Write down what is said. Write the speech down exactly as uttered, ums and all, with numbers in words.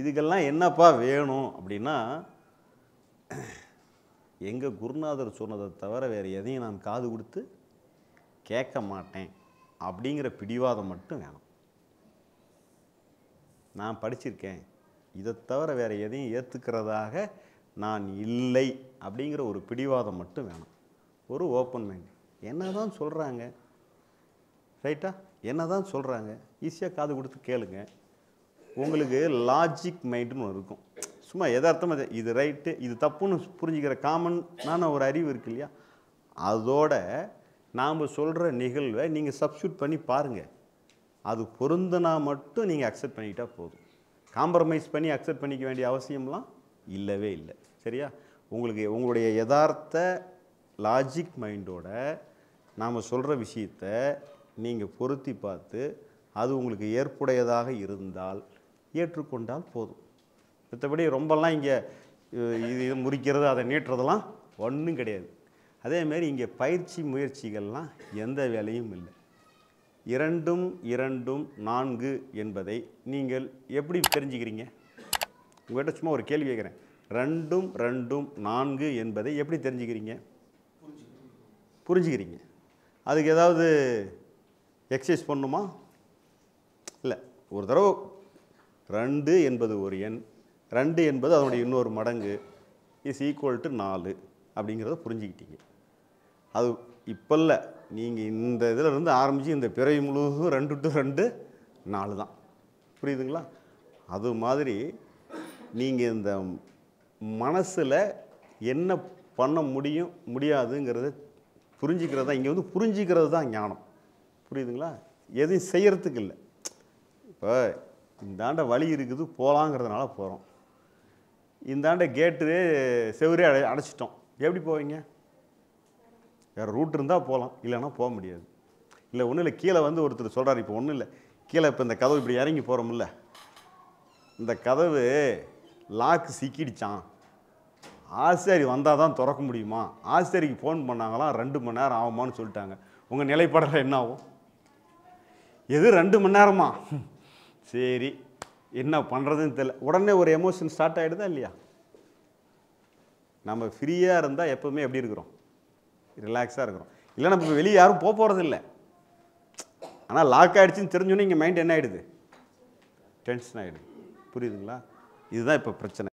இதுக்கெல்லாம் என்னப்பா வேணும் அப்படின்னா எங்கள் குருநாதர் சொன்னதை தவிர வேறு எதையும் நான் காது கொடுத்து கேட்க மாட்டேன் அப்படிங்கிற பிடிவாதம் மட்டும் வேணும். நான் படிச்சிருக்கேன், இதை தவிர வேறு எதையும் ஏற்றுக்கிறதாக நான் இல்லை அப்படிங்கிற ஒரு பிடிவாதம் மட்டும் வேணும். ஒரு ஓப்பன் மைண்ட். என்ன தான் சொல்கிறாங்க, ரைட்டா, என்ன தான் சொல்கிறாங்க, ஈஸியாக காது கொடுத்து கேளுங்க. உங்களுக்கு லாஜிக் மைண்டுன்னு இருக்கும். சும்மா எதார்த்தமாக இது ரைட்டு இது தப்புன்னு புரிஞ்சுக்கிற காமனான ஒரு அறிவு இருக்கு இல்லையா, அதோட நாம் சொல்கிற நிகழ்வை நீங்கள் சப்ஸ்டியூட் பண்ணி பாருங்கள். அது பொருந்தினா மட்டும் நீங்கள் அக்செப்ட் பண்ணிக்கிட்டால் போதும். காம்ப்ரமைஸ் பண்ணி அக்செப்ட் பண்ணிக்க வேண்டிய அவசியம்லாம் இல்லவே இல்லை. சரியா? உங்களுக்கு உங்களுடைய யதார்த்த லாஜிக் மைண்டோட நாம் சொல்கிற விஷயத்தை நீங்கள் பொருத்தி பார்த்து அது உங்களுக்கு ஏற்புடையதாக இருந்தால் ஏற்றுக்கொண்டால் போதும். மற்றபடி ரொம்பலாம் இங்கே இது இது முறிக்கிறது அதை நீட்டுறதெல்லாம் ஒன்றும் கிடையாது. அதேமாரி இங்கே பயிற்சி முயற்சிகள்லாம் எந்த வேலையும் இல்லை. இரண்டும் இரண்டும் நான்கு என்பதை நீங்கள் எப்படி தெரிஞ்சுக்கிறீங்க? உங்கள்கிட்ட சும்மா ஒரு கேள்வி கேட்குறேன். ரெண்டும் ரெண்டும் நான்கு என்பதை எப்படி தெரிஞ்சுக்கிறீங்க? புரிஞ்சுக்கிறீங்க. அதுக்கு ஏதாவது எக்ஸசைஸ் பண்ணணுமா? இல்லை. ஒரு தடவை ரெண்டு என்பது ஒரு எண், ரெண்டு என்பது அதனுடைய இன்னொரு மடங்கு இஸ் ஈக்குவல் டு நாலு அப்படிங்கிறத புரிஞ்சுக்கிட்டீங்க. அது இப்போ இல்லை, நீங்கள் இந்த இதில் இருந்து ஆரம்பித்து இந்த பிறவி முழுவதும் ரெண்டு டு ரெண்டு நாலு தான். புரியுதுங்களா? அது மாதிரி நீங்கள் இந்த மனசில் என்ன பண்ண முடியும் முடியாதுங்கிறத புரிஞ்சுக்கிறது தான் இங்கே வந்து புரிஞ்சுக்கிறது தான் ஞானம். புரியுதுங்களா? எதுவும் செய்கிறதுக்கு இல்லை. இப்போ இந்தாண்ட வழி இருக்குது போகலாங்கிறதுனால போகிறோம். இந்தாண்ட கேட்டு செவரே அடை அடைச்சிட்டோம் எப்படி போவீங்க? வேறு ரூட் இருந்தால் போகலாம், இல்லைன்னா போக முடியாது. இல்லை ஒன்றும் இல்லை, கீழே வந்து ஒருத்தர் சொல்கிறார், இப்போ ஒன்றும் இல்லை கீழே இப்போ இந்த கதவு இப்படி இறங்கி போகிறோம்ல, இந்த கதவு லாக்கு சிக்கிடுச்சான், ஆசாரி வந்தால் தான் திறக்க முடியுமா, ஆசாரிக்கு ஃபோன் பண்ணாங்களாம் ரெண்டு மணி நேரம் ஆகுமான்னு சொல்லிட்டாங்க. உங்கள் நிலைப்பாடலாம் என்ன ஆகும்? எது ரெண்டு மணி நேரமா, சரி என்ன பண்ணுறதுன்னு தெரியல, உடனே ஒரு எமோஷன் ஸ்டார்ட் ஆகிடுதா இல்லையா? நம்ம ஃப்ரீயாக இருந்தால் எப்போவுமே எப்படி இருக்கிறோம்? ரிலாக்ஸாக இருக்கிறோம். இல்லை நம்ம இப்போ வெளியே யாரும் போக போகிறது இல்லை, ஆனால் லாக் ஆகிடுச்சின்னு தெரிஞ்சோன்னே இங்கே மைண்ட் என்ன ஆகிடுது? டென்ஷன் ஆகிடுது. புரியுதுங்களா? இதுதான் இப்போ பிரச்சனை.